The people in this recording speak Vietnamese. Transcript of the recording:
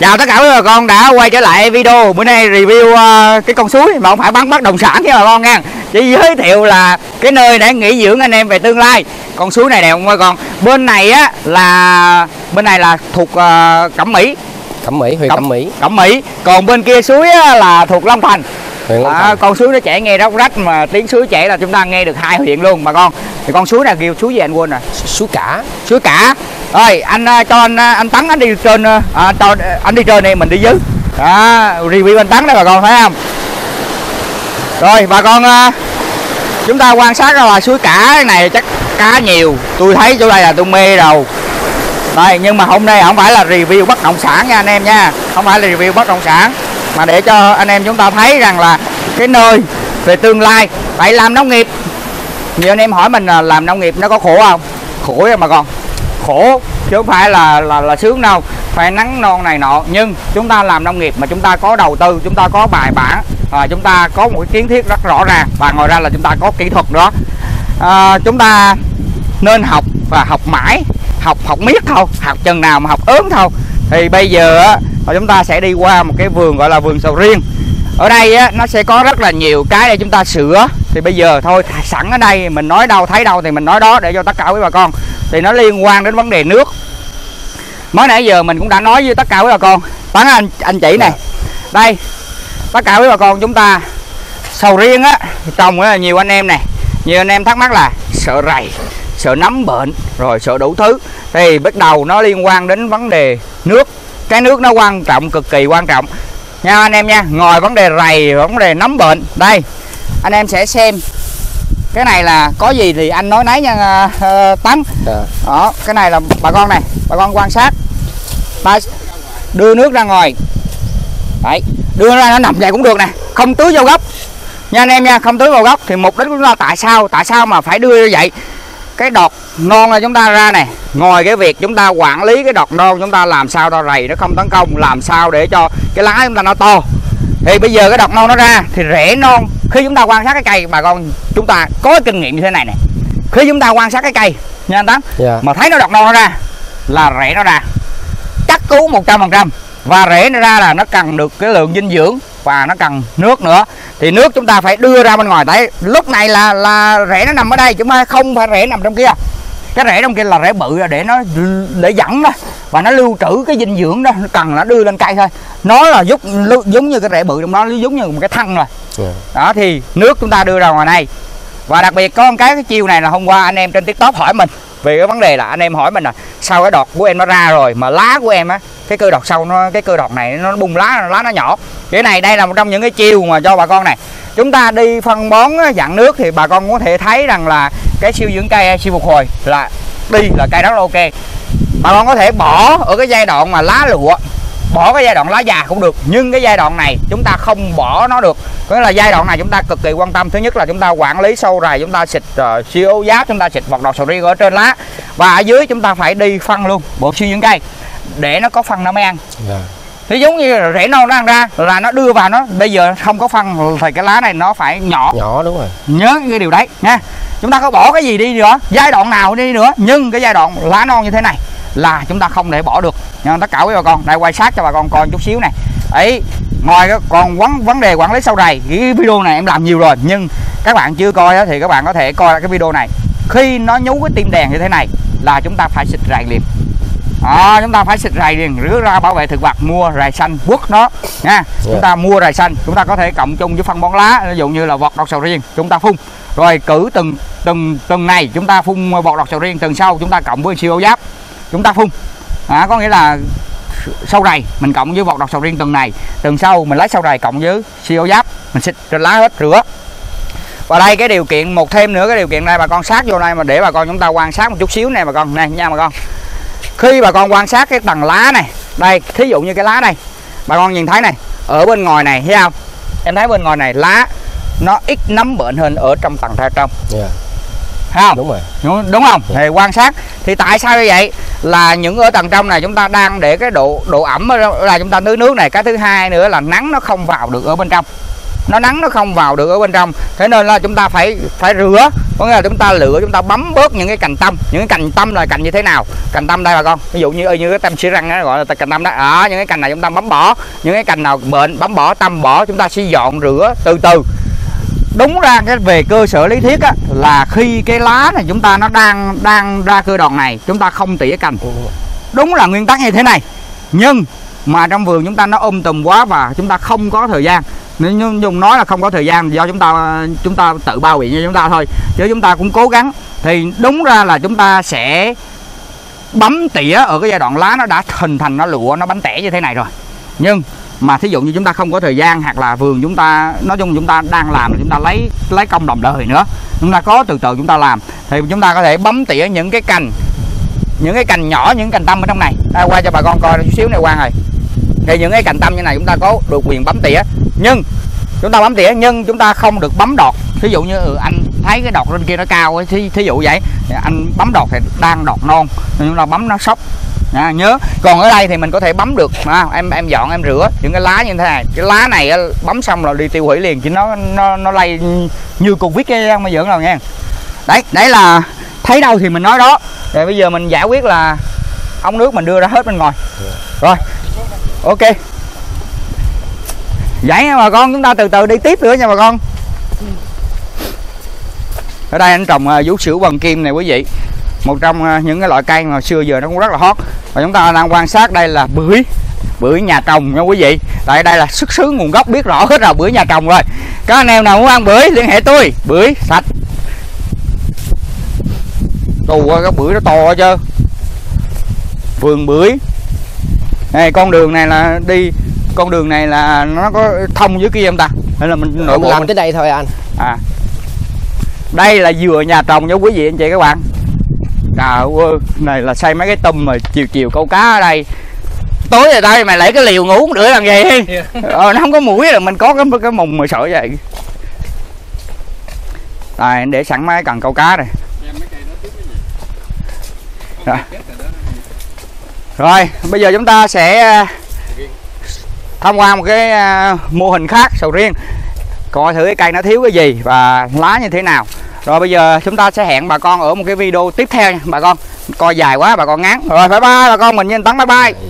Chào tất cả quý bà con đã quay trở lại video. Bữa nay review cái con suối mà không phải bắn bắt đồng sản nha bà con nha. Chỉ giới thiệu là cái nơi để nghỉ dưỡng anh em về tương lai. Con suối này nè ông ơi con. Bên này á là thuộc Cẩm Mỹ. Cẩm Mỹ. Còn bên kia suối á, là thuộc Long Thành. Con suối nó chảy nghe róc rách mà tiếng suối chảy là chúng ta nghe được hai huyện luôn bà con. Thì con suối này kêu suối gì anh quên rồi. Suối Cả. Ơi anh cho anh Tấn anh đi trên cho anh đi trên này mình đi dưới. Đó, review anh Tấn đó bà con thấy không? Rồi bà con chúng ta quan sát ra là suối Cả này chắc cá nhiều. Tôi thấy chỗ đây là tôi mê đầu. Đây nhưng mà hôm nay không phải là review bất động sản nha anh em nha. Không phải là review bất động sản mà để cho anh em chúng ta thấy rằng là cái nơi về tương lai. Tại làm nông nghiệp, nhiều anh em hỏi mình là làm nông nghiệp nó có khổ không? Khổ mà còn khổ chứ không phải là sướng đâu, phải nắng non này nọ. Nhưng chúng ta làm nông nghiệp mà chúng ta có đầu tư, chúng ta có bài bản, chúng ta có một kiến thiết rất rõ ràng và ngoài ra là chúng ta có kỹ thuật đó. Chúng ta nên học và học mãi, học miết thôi, học chừng nào mà học ớn thôi. Thì bây giờ và chúng ta sẽ đi qua một cái vườn gọi là vườn sầu riêng. Ở đây á, nó sẽ có rất là nhiều cái để chúng ta sửa. Thì bây giờ thôi sẵn ở đây mình nói đâu thấy đâu thì mình nói đó để cho tất cả quý bà con. Thì nó liên quan đến vấn đề nước. Mới nãy giờ mình cũng đã nói với tất cả quý bà con. Bán anh chị này. Đây tất cả quý bà con chúng ta sầu riêng á, trồng á, nhiều anh em này. Nhiều anh em thắc mắc là sợ rầy, sợ nấm bệnh, rồi sợ đủ thứ. Thì bắt đầu nó liên quan đến vấn đề nước. Cái nước nó quan trọng, cực kỳ quan trọng nha anh em nha. Ngồi vấn đề rầy, vấn đề nấm bệnh. Đây anh em sẽ xem cái này là có gì thì anh nói nấy nha Tấn. Đó, cái này là bà con này, bà con quan sát. Ta đưa nước ra ngoài. Đấy, đưa ra nó nằm vậy cũng được nè, không tưới vào gốc nha anh em nha, không tưới vào gốc. Thì mục đích của nó tại sao mà phải đưa vậy? Cái đọt non là chúng ta ra này, ngồi cái việc chúng ta quản lý cái đọt non chúng ta làm sao cho rầy nó không tấn công, làm sao để cho cái lá chúng ta nó to. Thì bây giờ cái đọt non nó ra thì rễ non. Khi chúng ta quan sát cái cây, bà con chúng ta có kinh nghiệm như thế này nè. Khi chúng ta quan sát cái cây nha anh Tấn, mà thấy nó đọt non nó ra là rễ nó ra chắc cứu 100%. Và rễ nó ra là nó cần được cái lượng dinh dưỡng và nó cần nước nữa. Thì nước chúng ta phải đưa ra bên ngoài. Tại lúc này là rễ nó nằm ở đây chứ không phải rễ nằm trong kia. Cái rễ trong kia là rễ bự để nó để dẫn đó và nó lưu trữ cái dinh dưỡng đó, nó cần nó đưa lên cây thôi. Nó là giống như cái rễ bự trong đó, nó giống như một cái thân rồi. Đó thì nước chúng ta đưa ra ngoài này. Và đặc biệt có một cái chiêu này là hôm qua anh em trên TikTok hỏi mình về cái vấn đề là anh em hỏi mình là sau cái đọt của em nó ra rồi mà lá của em á, cái cơ đọt sau nó, cái cơ đọt này nó bung lá nó nhỏ. Cái này đây là một trong những cái chiêu mà cho bà con này. Chúng ta đi phân bón dạng nước thì bà con có thể thấy rằng là cái siêu dưỡng cây, siêu phục hồi là đi là cây rất là ok. Bà con có thể bỏ ở cái giai đoạn mà lá lụa, bỏ cái giai đoạn lá già cũng được, nhưng cái giai đoạn này chúng ta không bỏ nó được. Có nghĩa là giai đoạn này chúng ta cực kỳ quan tâm. Thứ nhất là chúng ta quản lý sâu rầy, chúng ta xịt siêu giáp, chúng ta xịt vật đọt sầu riêng ở trên lá và ở dưới chúng ta phải đi phân luôn bộ siêu dưỡng cây để nó có phân nó mới ăn. Thì giống như rễ non nó ăn ra là nó đưa vào nó, bây giờ không có phân thì cái lá này nó phải nhỏ. Đúng rồi, nhớ cái điều đấy nha. Chúng ta có bỏ cái gì đi nữa, giai đoạn nào đi nữa, nhưng cái giai đoạn lá non như thế này là chúng ta không để bỏ được nha tất cả quý bà con. Đây quay sát cho bà con coi chút xíu này. Ấy ngoài còn vấn đề quản lý sâu rầy, cái video này em làm nhiều rồi nhưng các bạn chưa coi đó, thì các bạn có thể coi cái video này. Khi nó nhú cái tim đèn như thế này là chúng ta phải xịt rầy liền. Chúng ta phải xịt rầy liền, rửa ra bảo vệ thực vật, mua rầy xanh quất nó nha. Chúng ta mua rầy xanh, chúng ta có thể cộng chung với phân bón lá, ví dụ như là vọt đọt sầu riêng chúng ta phun. Rồi cử từng này chúng ta phun vọt đọt sầu riêng, từng sau chúng ta cộng với siêu giáp chúng ta phun. Có nghĩa là sâu rầy mình cộng với vọt đọt sầu riêng từng này, từng sau mình lấy sâu rầy cộng với siêu giáp mình xịt trên lá hết rửa. Và đây cái điều kiện một thêm nữa, cái điều kiện này bà con sát vô này mà để bà con chúng ta quan sát một chút xíu này bà con này nha bà con. Khi bà con quan sát cái tầng lá này, đây thí dụ như cái lá này bà con nhìn thấy này, ở bên ngoài này thấy không, em thấy bên ngoài này lá nó ít nấm bệnh hơn ở trong tầng ra trong. Không? Đúng rồi. Đúng không? Thì quan sát thì tại sao như vậy? Là những ở tầng trong này chúng ta đang để cái độ ẩm là chúng ta tưới nước này, cái thứ hai nữa là nắng nó không vào được ở bên trong. nó nắng nó không vào được ở bên trong, thế nên là chúng ta phải rửa, có nghĩa là chúng ta lựa, chúng ta bấm bớt những cái cành tâm. Những cái cành tâm là cành như thế nào? Cành tâm đây bà con, ví dụ như cái tâm xỉ răng đó, gọi là cành tâm đó. Những cái cành này chúng ta bấm bỏ, những cái cành nào bệnh bấm bỏ, tâm bỏ, chúng ta sẽ dọn rửa từ từ. Đúng ra cái về cơ sở lý thuyết á, là khi cái lá này chúng ta nó đang ra cơ đòn này, chúng ta không tỉa cành, đúng là nguyên tắc như thế này. Nhưng mà trong vườn chúng ta nó um tùm quá và chúng ta không có thời gian. Nếu dùng nói là không có thời gian, do chúng ta tự bao biện cho chúng ta thôi, chứ chúng ta cũng cố gắng. Thì đúng ra là chúng ta sẽ bấm tỉa ở cái giai đoạn lá nó đã hình thành, nó lụa, nó bánh tẻ như thế này rồi. Nhưng mà thí dụ như chúng ta không có thời gian, hoặc là vườn chúng ta, nói chung chúng ta đang làm là chúng ta lấy công đồng đời nữa, chúng ta có từ từ chúng ta làm, thì chúng ta có thể bấm tỉa những cái cành nhỏ, những cành tâm ở trong này. Đây, qua cho bà con coi chút xíu này, Quang ơi. Thì những cái cành tâm như này chúng ta có được quyền bấm tỉa, nhưng chúng ta bấm tỉa nhưng chúng ta không được bấm đọt. Ví dụ như anh thấy cái đọt trên kia nó cao ấy, thí dụ vậy, anh bấm đọt thì đang đọt non, nhưng là bấm nó sốc. Nhớ. Còn ở đây thì mình có thể bấm được. Em dọn, em rửa những cái lá như thế này. Cái lá này bấm xong là đi tiêu hủy liền, chứ nó lây như Covid kia mà giỡn đâu nha. Đấy là thấy đâu thì mình nói đó. Rồi bây giờ mình giải quyết là ống nước mình đưa ra hết bên ngoài. Rồi. Ok. Vậy nha bà con, chúng ta từ từ đi tiếp nữa nha bà con. Ở đây anh trồng vú sữa bằng kim này quý vị. Một trong những cái loại cây mà xưa giờ nó cũng rất là hot. Và chúng ta đang quan sát đây là bưởi nhà trồng nha quý vị. Tại đây là xuất xứ nguồn gốc biết rõ hết rồi, bưởi nhà trồng rồi. Các anh em nào muốn ăn bưởi liên hệ tôi, bưởi sạch. Tù ơi, cái bưởi nó to chưa? Vườn bưởi. Này, con đường này là nó có thông dưới kia không ta? Hay là mình nội bộ làm tới đây thôi anh. Đây là dừa nhà trồng nha quý vị anh chị các bạn. Trời ơi, này là xây mấy cái tum mà chiều câu cá ở đây. Tối rồi đây mày lấy cái liều ngủ cũng được làm gì. Nó không có mũi là mình có cái mùng mà sợ vậy. Rồi anh để sẵn mấy cần câu cá này. Rồi bây giờ chúng ta sẽ tham quan một cái mô hình khác, sầu riêng. Coi thử cái cây nó thiếu cái gì và lá như thế nào. Rồi bây giờ chúng ta sẽ hẹn bà con ở một cái video tiếp theo nha bà con. Coi dài quá bà con ngán. Rồi bye bye bà con, mình với anh Tấn bye bye.